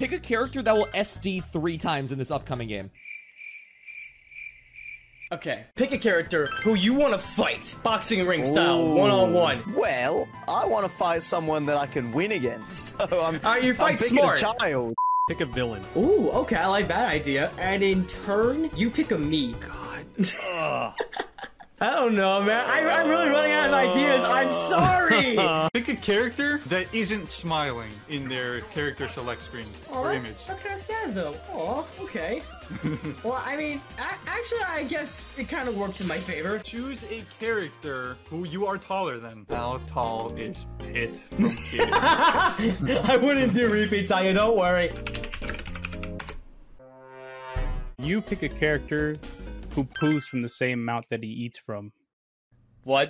Pick a character that will SD 3 times in this upcoming game. Okay, pick a character who you want to fight, boxing ring style, one-on-one. Well, I want to fight someone that I can win against, so I'm picking a child. Pick a villain. Ooh, okay, I like that idea. And in turn, you pick a me. God. I don't know, man. I'm really running out of ideas. I'm sorry. Pick a character that isn't smiling in their character select screen or image. That's kind of sad, though. Oh, okay. Well, I mean, actually, I guess it kind of works in my favor. Choose a character who you are taller than. How tall is Pit from here? I wouldn't do repeats, Tanya. Don't worry. You pick a character who poos from the same amount that he eats from. What?